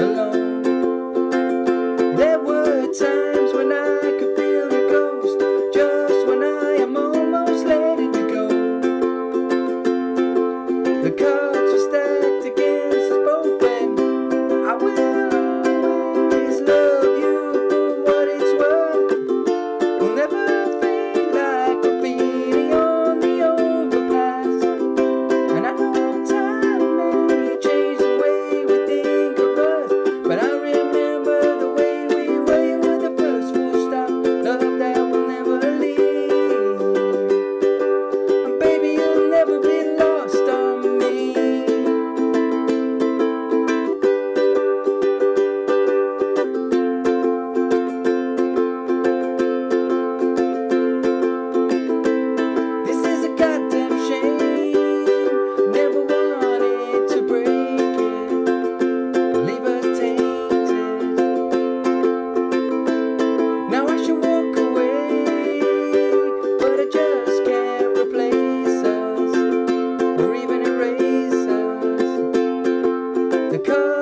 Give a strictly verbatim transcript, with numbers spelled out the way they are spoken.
alone. There were times when I could feel the ghost, just when I am almost letting you go. The cards were stacked against us both, and I will always love you for what it's worth. We'll never fade like graffiti on the overpass, and I know go.